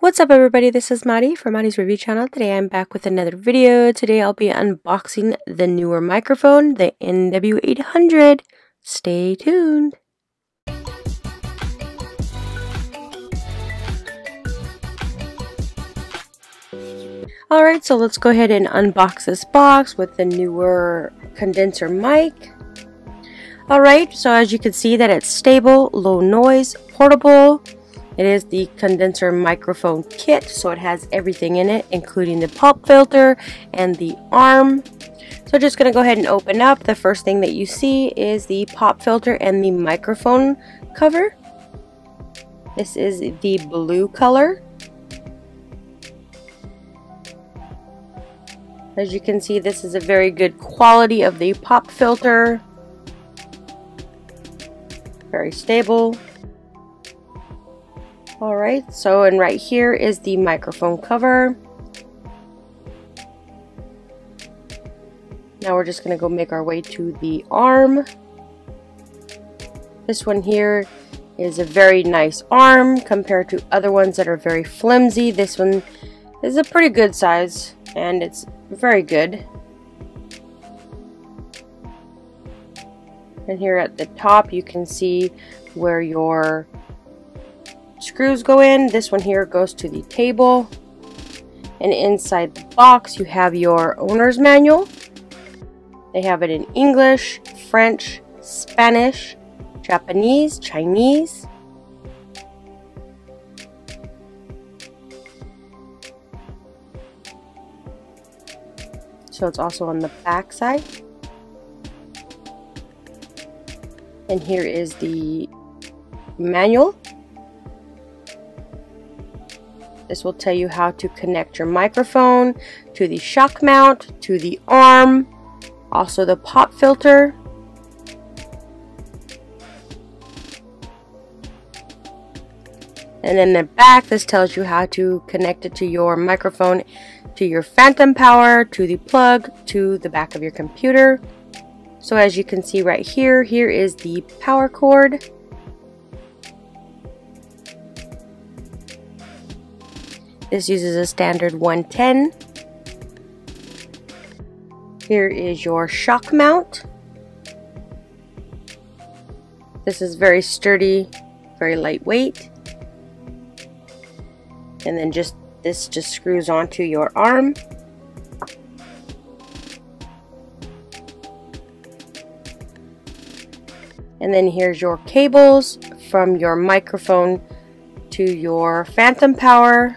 What's up everybody, this is Maddie from Maddie's Review Channel. Today I'm back with another video. Today I'll be unboxing the Neewer microphone, the NW800. Stay tuned. Alright, so let's go ahead and unbox this box with the Neewer condenser mic. Alright, so as you can see that it's stable, low noise, portable. It is the condenser microphone kit, so it has everything in it, including the pop filter and the arm. So just going to go ahead and open up. The first thing that you see is the pop filter and the microphone cover. This is the blue color. As you can see, this is a very good quality of the pop filter. Very stable. Alright, so and right here is the microphone cover. Now we're just going to go make our way to the arm. This one here is a very nice arm compared to other ones that are very flimsy. This one is a pretty good size and it's very good. And here at the top you can see where your screws go in. This one here goes to the table, and inside the box you have your owner's manual. They have it in English, French, Spanish, Japanese, Chinese. So it's also on the back side. And here is the manual. This will tell you how to connect your microphone to the shock mount, to the arm, also the pop filter. And in the back, this tells you how to connect it to your microphone, to your phantom power, to the plug, to the back of your computer. So as you can see right here, here is the power cord. This uses a standard 110. Here is your shock mount. This is very sturdy, very lightweight. And then this just screws onto your arm. And then here's your cables from your microphone to your phantom power.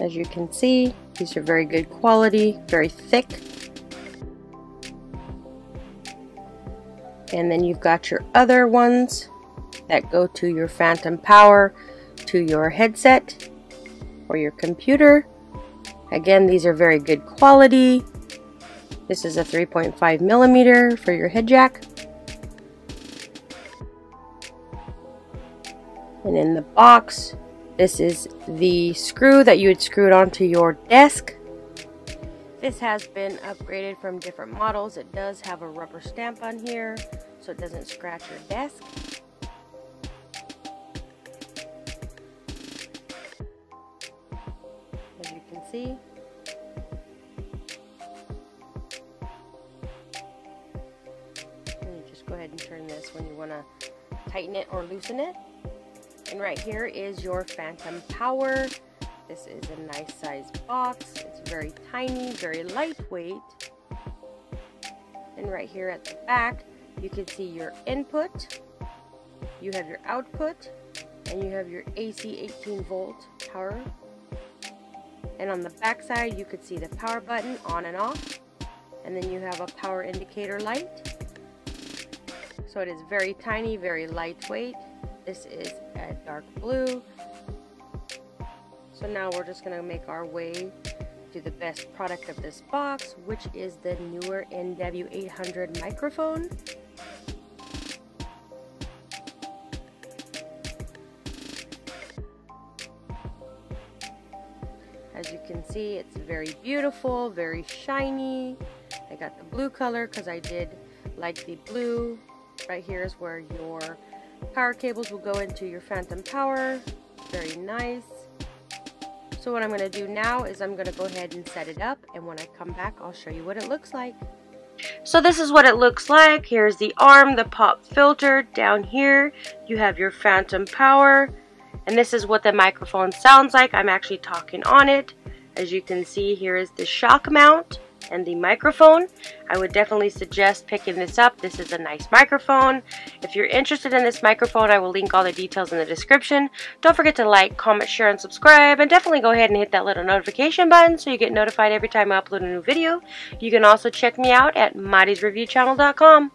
As you can see, these are very good quality, very thick. And then you've got your other ones that go to your phantom power, to your headset, or your computer. Again, these are very good quality. This is a 3.5mm for your head jack. And in the box, this is the screw that you would screw it onto your desk. This has been upgraded from different models. It does have a rubber stamp on here so it doesn't scratch your desk. As you can see. And you just go ahead and turn this when you want to tighten it or loosen it. And right here is your phantom power. This is a nice size box. It's very tiny, very lightweight. And right here at the back, you can see your input, you have your output, and you have your AC 18-volt power. And on the back side, you could see the power button on and off. And then you have a power indicator light. So it is very tiny, very lightweight. This is a dark blue. So now we're just going to make our way to the best product of this box, which is the Neewer NW800 microphone. As you can see, it's very beautiful, very shiny, I got the blue color because I did like the blue. Right here is where your power cables will go into your phantom power. Very nice. So what I'm going to do now is I'm going to go ahead and set it up, and when I come back I'll show you what it looks like. So this is what it looks like. Here's the arm, the pop filter. Down here you have your phantom power, and this is what the microphone sounds like. I'm actually talking on it. As you can see, here is the shock mount and the microphone. I would definitely suggest picking this up. This is a nice microphone. If you're interested in this microphone, I will link all the details in the description. Don't forget to like, comment, share, and subscribe, and definitely go ahead and hit that little notification button so you get notified every time I upload a new video. You can also check me out at Maddie'sReviewChannel.com.